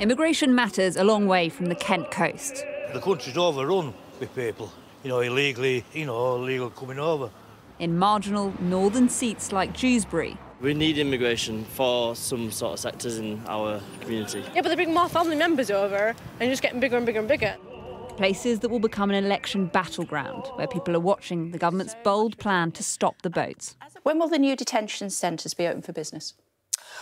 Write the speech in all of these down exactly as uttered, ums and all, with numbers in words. Immigration matters a long way from the Kent coast. The country's overrun with people, you know, illegally, you know, illegal coming over. In marginal northern seats like Dewsbury. We need immigration for some sort of sectors in our community. Yeah, but they bring more family members over and just getting bigger and bigger and bigger. Places that will become an election battleground, where people are watching the government's bold plan to stop the boats. When will the new detention centres be open for business?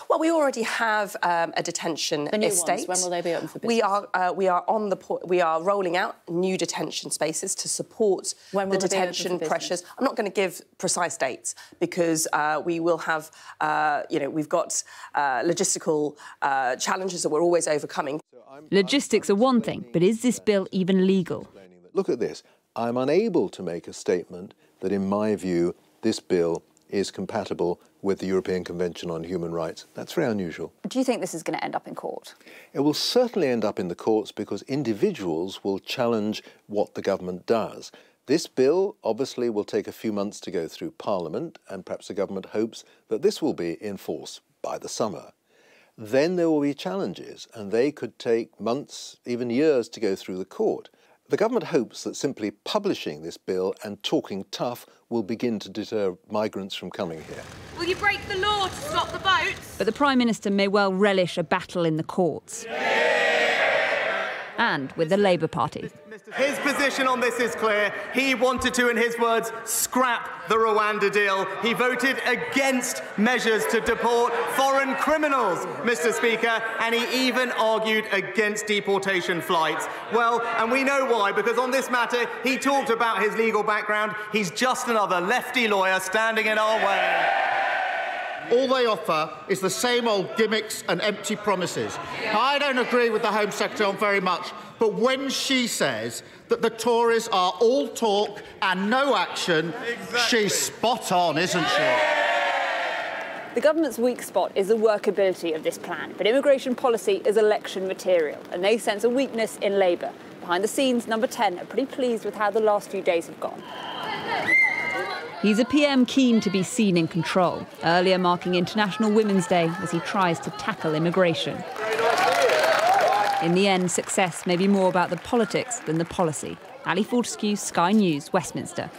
Well, we already have um, a detention the new estate. Ones, when will they be open for business? We are uh, we are on the po we are rolling out new detention spaces to support when the detention pressures. I'm not going to give precise dates because uh, we will have uh, you know we've got uh, logistical uh, challenges that we're always overcoming. Logistics are one thing, but is this bill even legal? Look at this. I'm unable to make a statement that, in my view, this bill is compatible with the European Convention on Human Rights. That's very unusual. Do you think this is going to end up in court? It will certainly end up in the courts because individuals will challenge what the government does. This bill obviously will take a few months to go through Parliament, and perhaps the government hopes that this will be in force by the summer. Then there will be challenges, and they could take months, even years, to go through the court. The government hopes that simply publishing this bill and talking tough will begin to deter migrants from coming here. Will you break the law to stop the boats? But the Prime Minister may well relish a battle in the courts. Yeah. And with the Labour Party. His position on this is clear. He wanted to, in his words, scrap the Rwanda deal. He voted against measures to deport foreign criminals, Mister Speaker, and he even argued against deportation flights. Well, and we know why, because on this matter, he talked about his legal background. He's just another lefty lawyer standing in our way. All they offer is the same old gimmicks and empty promises. I don't agree with the Home Secretary on very much, but when she says that the Tories are all talk and no action, exactly. She's spot on, isn't she? The government's weak spot is the workability of this plan, but immigration policy is election material, and they sense a weakness in Labour. Behind the scenes, Number ten are pretty pleased with how the last few days have gone. He's a P M keen to be seen in control, earlier marking International Women's Day as he tries to tackle immigration. In the end, success may be more about the politics than the policy. Ali Fortescue, Sky News, Westminster.